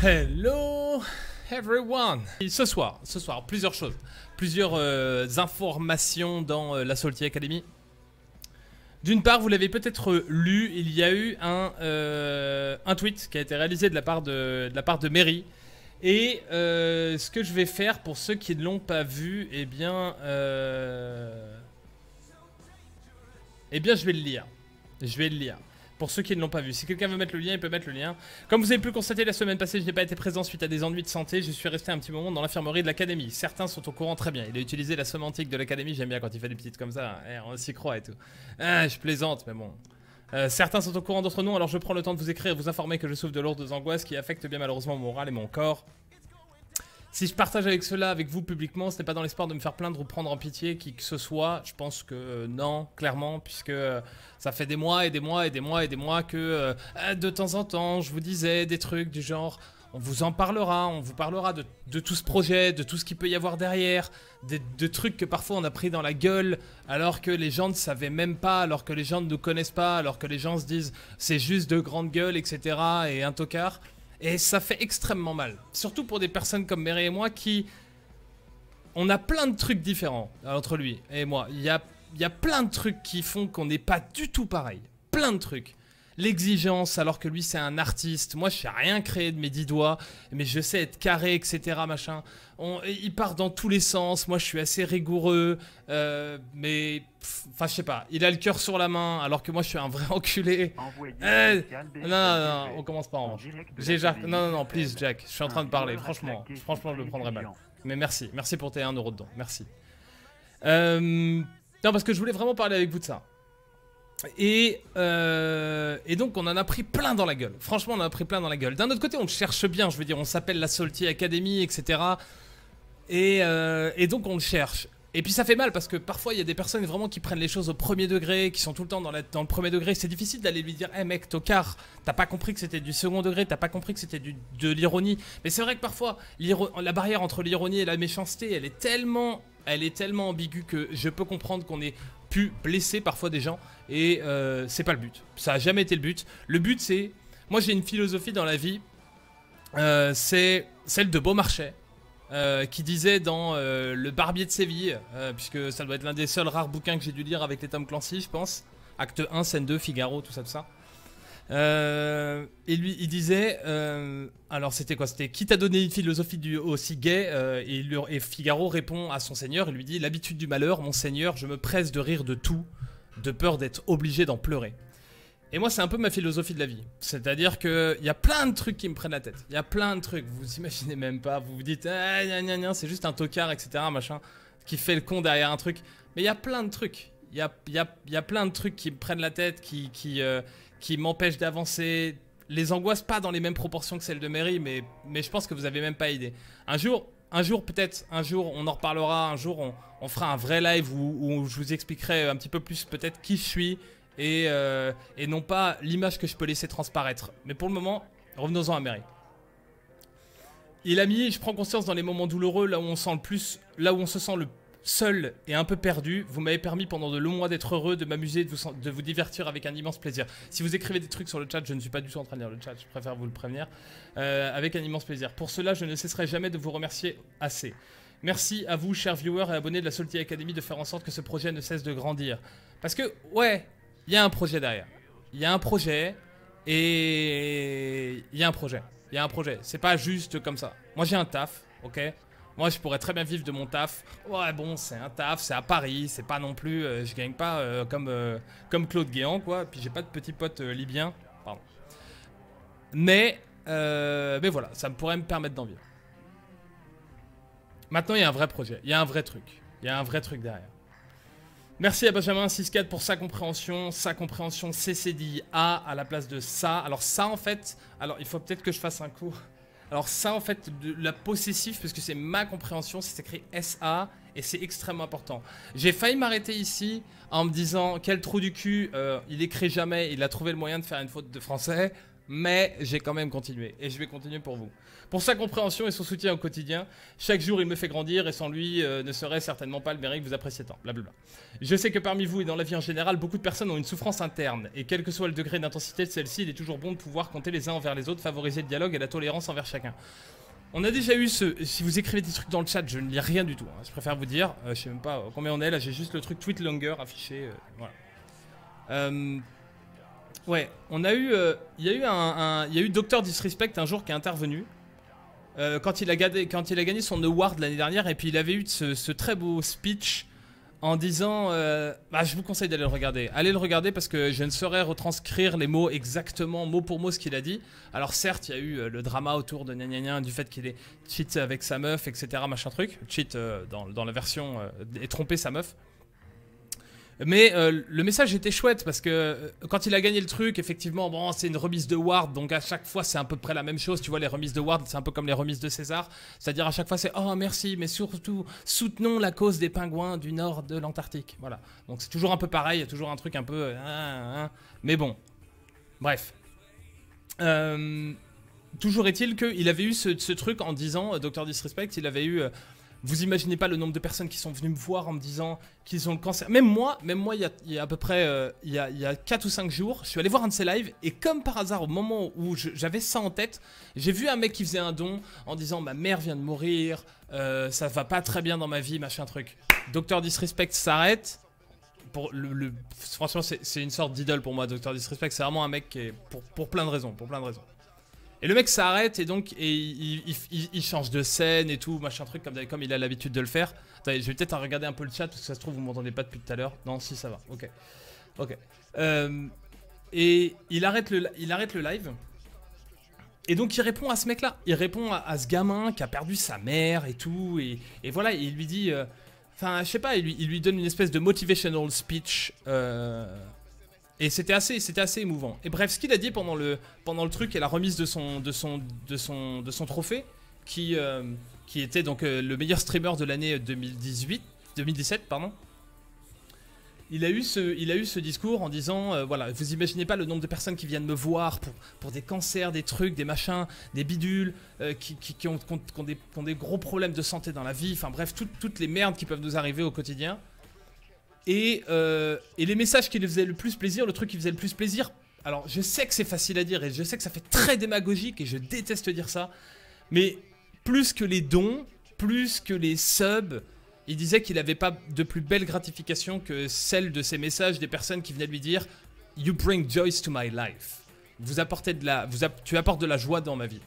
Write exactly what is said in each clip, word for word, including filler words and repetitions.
Hello everyone. Et ce soir, ce soir, plusieurs choses, plusieurs euh, informations dans euh, la Salty Academy. D'une part, vous l'avez peut-être lu, il y a eu un, euh, un tweet qui a été réalisé de la part de, de, la part de M three ry. Et euh, ce que je vais faire pour ceux qui ne l'ont pas vu, eh bien, euh... eh bien je vais le lire. Je vais le lire. Pour ceux qui ne l'ont pas vu, si quelqu'un veut mettre le lien, il peut mettre le lien. Comme vous avez pu le constater, la semaine passée, je n'ai pas été présent suite à des ennuis de santé. Je suis resté un petit moment dans l'infirmerie de l'académie. Certains sont au courant, très bien. Il a utilisé la sémantique de l'académie. J'aime bien quand il fait des petites comme ça. Eh, on s'y croit et tout. Ah, je plaisante, mais bon. Euh, certains sont au courant, d'autres non. Alors je prends le temps de vous écrire et vous informer que je souffre de lourdes angoisses qui affectent bien malheureusement mon moral et mon corps. Si je partage avec cela, avec vous publiquement, ce n'est pas dans l'espoir de me faire plaindre ou prendre en pitié qui que ce soit. Je pense que euh, non, clairement, puisque euh, ça fait des mois et des mois et des mois et des mois que euh, de temps en temps, je vous disais des trucs du genre, on vous en parlera, on vous parlera de, de tout ce projet, de tout ce qu'il peut y avoir derrière, des, de trucs que parfois on a pris dans la gueule, alors que les gens ne savaient même pas, alors que les gens ne nous connaissent pas, alors que les gens se disent c'est juste de grandes gueules, et cetera et un tocard. Et ça fait extrêmement mal, surtout pour des personnes comme Mary et moi qui... On a plein de trucs différents entre lui et moi. Il y a, il y a plein de trucs qui font qu'on n'est pas du tout pareil. Plein de trucs. L'exigence, alors que lui c'est un artiste. Moi je sais rien créer de mes dix doigts, mais je sais être carré, et cetera. Machin. On, il part dans tous les sens. Moi je suis assez rigoureux, euh, mais... Enfin je sais pas, il a le cœur sur la main, alors que moi je suis un vrai enculé. Euh, non, non, non, on commence pas en revanche. J'ai Jacques, non, non, non, please Jack, je suis en train de parler, franchement, franchement je le prendrais mal. Mais merci, merci pour tes un euro dedans, merci. Euh, non, parce que je voulais vraiment parler avec vous de ça. Et, euh, et donc on en a pris plein dans la gueule, franchement on en a pris plein dans la gueule. D'un autre côté on cherche bien, je veux dire, on s'appelle la Salty Academy, et cetera. Et, euh, et donc on le cherche. Et puis ça fait mal parce que parfois il y a des personnes vraiment qui prennent les choses au premier degré, qui sont tout le temps dans, la, dans le premier degré. C'est difficile d'aller lui dire hey « Eh mec, tocard, t'as pas compris que c'était du second degré, t'as pas compris que c'était de l'ironie. » Mais c'est vrai que parfois, la barrière entre l'ironie et la méchanceté, elle est tellement, elle est tellement ambiguë que je peux comprendre qu'on ait pu blesser parfois des gens. Et euh, c'est pas le but. Ça a jamais été le but. Le but c'est... Moi j'ai une philosophie dans la vie, euh, c'est celle de Beaumarchais. Euh, qui disait dans euh, Le Barbier de Séville, euh, puisque ça doit être l'un des seuls rares bouquins que j'ai dû lire avec les Tom Clancy, je pense. Acte un, scène deux, Figaro, tout ça, tout ça. Euh, et lui, il disait, euh, alors c'était quoi? C'était qui t'a donné une philosophie du, aussi gaie euh, et, lui, et Figaro répond à son seigneur, il lui dit l'habitude du malheur, mon seigneur, je me presse de rire de tout, de peur d'être obligé d'en pleurer. Et moi c'est un peu ma philosophie de la vie, c'est-à-dire que il y a plein de trucs qui me prennent la tête, il y a plein de trucs, vous imaginez même pas, vous vous dites ah, c'est juste un tocard etc machin, qui fait le con derrière un truc, mais il y a plein de trucs, il y a, y, a, y a plein de trucs qui me prennent la tête, qui, qui, euh, qui m'empêchent d'avancer, les angoisses pas dans les mêmes proportions que celles de Mary, mais, mais je pense que vous avez même pas idée. Un jour, un jour peut-être, un jour on en reparlera, un jour on, on fera un vrai live où, où je vous expliquerai un petit peu plus peut-être qui je suis. Et, euh, et non pas l'image que je peux laisser transparaître. Mais pour le moment, revenons-en à M three ry. Il a mis, je prends conscience dans les moments douloureux, là où on sent le plus, là où on se sent le seul et un peu perdu. Vous m'avez permis pendant de longs mois d'être heureux, de m'amuser, de vous, de vous divertir avec un immense plaisir. Si vous écrivez des trucs sur le chat, je ne suis pas du tout en train de lire le chat, je préfère vous le prévenir. Euh, avec un immense plaisir. Pour cela, je ne cesserai jamais de vous remercier assez. Merci à vous, chers viewers et abonnés de la Salty Academy, de faire en sorte que ce projet ne cesse de grandir. Parce que, ouais... Il y a un projet derrière. Il y a un projet et il y a un projet. Il y a un projet. C'est pas juste comme ça. Moi j'ai un taf, ok. Moi je pourrais très bien vivre de mon taf. Ouais bon c'est un taf, c'est à Paris, c'est pas non plus, euh, je gagne pas euh, comme euh, comme Claude Guéant quoi. Puis j'ai pas de petits potes euh, libyens, pardon. Mais euh, mais voilà, ça pourrait me permettre d'en vivre. Maintenant il y a un vrai projet, il y a un vrai truc, il y a un vrai truc derrière. Merci à Benjamin six quatre pour sa compréhension, sa compréhension C C D I A à la place de ça. Alors ça en fait, alors il faut peut-être que je fasse un cours. Alors ça en fait, de la possessif, parce que c'est ma compréhension, c'est écrit S A et c'est extrêmement important. J'ai failli m'arrêter ici en me disant quel trou du cul, euh, il écrit jamais, il a trouvé le moyen de faire une faute de français. mais j'ai quand même continué et je vais continuer pour vous. Pour sa compréhension et son soutien au quotidien, chaque jour il me fait grandir et sans lui euh, ne serait certainement pas le mérite que vous appréciez tant, blablabla. Je sais que parmi vous et dans la vie en général, beaucoup de personnes ont une souffrance interne et quel que soit le degré d'intensité de celle-ci, il est toujours bon de pouvoir compter les uns envers les autres, favoriser le dialogue et la tolérance envers chacun. On a déjà eu ce... Si vous écrivez des trucs dans le chat, je ne lis rien du tout, hein. Je préfère vous dire, euh, je sais même pas combien on est là, j'ai juste le truc tweet longer affiché, euh, voilà. Euh... Ouais, on a eu, euh, y a eu un, un, y a eu Dr Disrespect un jour qui est intervenu euh, quand, il a gagné, quand il a gagné son award l'année dernière et puis il avait eu ce, ce très beau speech en disant, euh, bah, je vous conseille d'aller le regarder, allez le regarder parce que je ne saurais retranscrire les mots exactement, mot pour mot ce qu'il a dit. Alors certes, il y a eu euh, le drama autour de gnagnagna, du fait qu'il est cheat avec sa meuf, et cetera machin truc, cheat euh, dans, dans la version euh, et tromper sa meuf. Mais euh, le message était chouette parce que euh, quand il a gagné le truc, effectivement, bon, c'est une remise de Ward, donc à chaque fois c'est à peu près la même chose. Tu vois, les remises de Ward, c'est un peu comme les remises de César, c'est-à-dire à chaque fois c'est oh merci, mais surtout soutenons la cause des pingouins du nord de l'Antarctique. Voilà, donc c'est toujours un peu pareil, il y a toujours un truc un peu, euh, hein, mais bon, bref. Euh, toujours est-il qu'il avait eu ce, ce truc en disant, euh, Dr Disrespect, il avait eu. Euh, Vous imaginez pas le nombre de personnes qui sont venues me voir en me disant qu'ils ont le cancer. Même moi, même moi, il y a, il y a à peu près euh, il y a, il y a quatre ou cinq jours, je suis allé voir un de ces lives et comme par hasard, au moment où j'avais ça en tête, j'ai vu un mec qui faisait un don en disant « Ma mère vient de mourir, euh, ça va pas très bien dans ma vie, machin truc. » Dr Disrespect s'arrête. Pour le, le, franchement, c'est une sorte d'idole pour moi, Dr Disrespect. C'est vraiment un mec qui est pour, pour plein de raisons, pour plein de raisons. Et le mec s'arrête et donc et il, il, il, il change de scène et tout, machin truc, comme, comme il a l'habitude de le faire. Attendez, je vais peut-être regarder un peu le chat parce que ça se trouve vous m'entendez pas depuis tout à l'heure. Non, si ça va, ok. Ok. Euh, et il arrête, le, il arrête le live. Et donc il répond à ce mec-là. Il répond à, à ce gamin qui a perdu sa mère et tout. Et, et voilà, et il lui dit... Enfin, euh, je sais pas, il lui, il lui donne une espèce de motivational speech... Euh, Et c'était assez, c'était assez émouvant. Et bref, ce qu'il a dit pendant le, pendant le truc et la remise de son, de son, de son, de son trophée, qui, euh, qui était donc euh, le meilleur streamer de l'année deux mille dix-huit, deux mille dix-sept, pardon. Il a eu ce, il a eu ce discours en disant, euh, voilà, vous imaginez pas le nombre de personnes qui viennent me voir pour, pour des cancers, des trucs, des machins, des bidules, euh, qui, qui, qui, ont, qui, ont, qui, ont des, qui ont des gros problèmes de santé dans la vie, enfin bref, tout, toutes les merdes qui peuvent nous arriver au quotidien. Et, euh, et les messages qui lui faisaient le plus plaisir, le truc qui faisait le plus plaisir, alors je sais que c'est facile à dire et je sais que ça fait très démagogique et je déteste dire ça, mais plus que les dons, plus que les subs, il disait qu'il n'avait pas de plus belle gratification que celle de ces messages des personnes qui venaient lui dire « You bring joy to my life ». Vous apportez de la, vous app, tu apportes de la joie dans ma vie.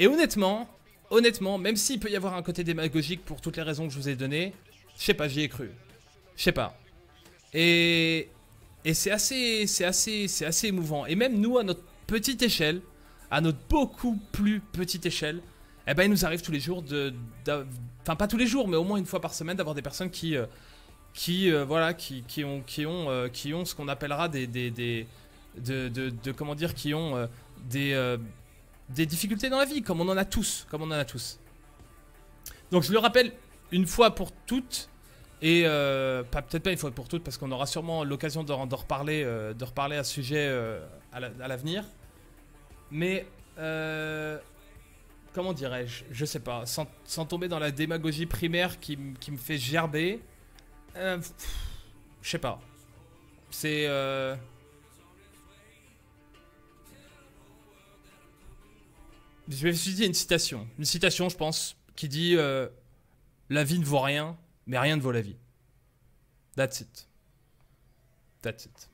Et honnêtement, honnêtement, même s'il peut y avoir un côté démagogique pour toutes les raisons que je vous ai données, je sais pas, j'y ai cru. Je sais pas. Et, et c'est assez, c'est assez, c'est assez émouvant. Et même nous, à notre petite échelle, à notre beaucoup plus petite échelle, eh ben, il nous arrive tous les jours de, enfin pas tous les jours, mais au moins une fois par semaine, d'avoir des personnes qui, euh, qui, euh, voilà, qui, qui ont, qui ont, euh, qui ont ce qu'on appellera des, des, des de, de, de, comment dire, qui ont euh, des, euh, des difficultés dans la vie, comme on en a tous, comme on en a tous. Donc je le rappelle une fois pour toutes. Et euh, peut-être pas une fois pour toutes, parce qu'on aura sûrement l'occasion de, de, reparler, euh, de reparler à ce sujet euh, à l'avenir. La, Mais, euh, comment dirais-je, je sais pas, sans, sans tomber dans la démagogie primaire qui, qui me fait gerber, euh, je sais pas. C'est... Euh je vais utiliser une citation, une citation je pense, qui dit euh, « La vie ne vaut rien ». Mais rien ne vaut la vie. That's it. That's it.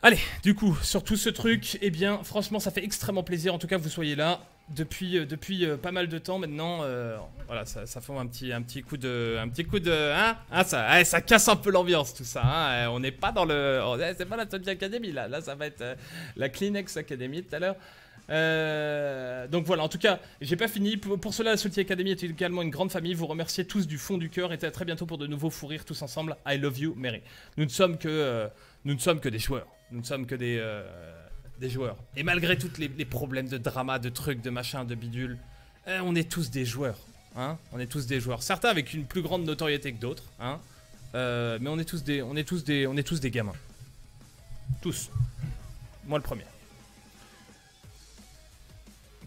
Allez, du coup, sur tout ce truc, eh bien, franchement, ça fait extrêmement plaisir. En tout cas, vous soyez là depuis, depuis euh, pas mal de temps maintenant. Euh, voilà, ça, ça fait un petit, un petit coup de... Un petit coup de... Hein, hein ça, ouais, ça casse un peu l'ambiance, tout ça. Hein, on n'est pas dans le... C'est pas la Tokyo Academy, là. Là, ça va être euh, la Kleenex Academy tout à l'heure. Euh, donc voilà, en tout cas, j'ai pas fini. Pour, pour cela, la Salty Academy est également une grande famille. Vous remerciez tous du fond du cœur et à très bientôt pour de nouveaux fous rires tous ensemble. I love you, Mary. Nous ne sommes que, euh, nous ne sommes que des joueurs. Nous ne sommes que des, euh, des joueurs. Et malgré tous les, les problèmes de drama, de trucs, de machin, de bidule, euh, on est tous des joueurs. Hein, on est tous des joueurs. Certains avec une plus grande notoriété que d'autres. Hein, euh, mais on est tous des, on est tous des, on est tous des gamins. Tous. Moi le premier.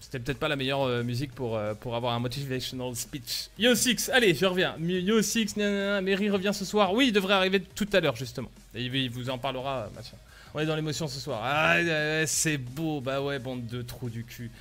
C'était peut-être pas la meilleure euh, musique pour, euh, pour avoir un motivational speech. Yo six, allez, je reviens. Yo six, nanana, M three ry revient ce soir. Oui, il devrait arriver tout à l'heure, justement. Et il vous en parlera, machin. On est dans l'émotion ce soir. Ah, c'est beau, bah ouais, bande de trous du cul.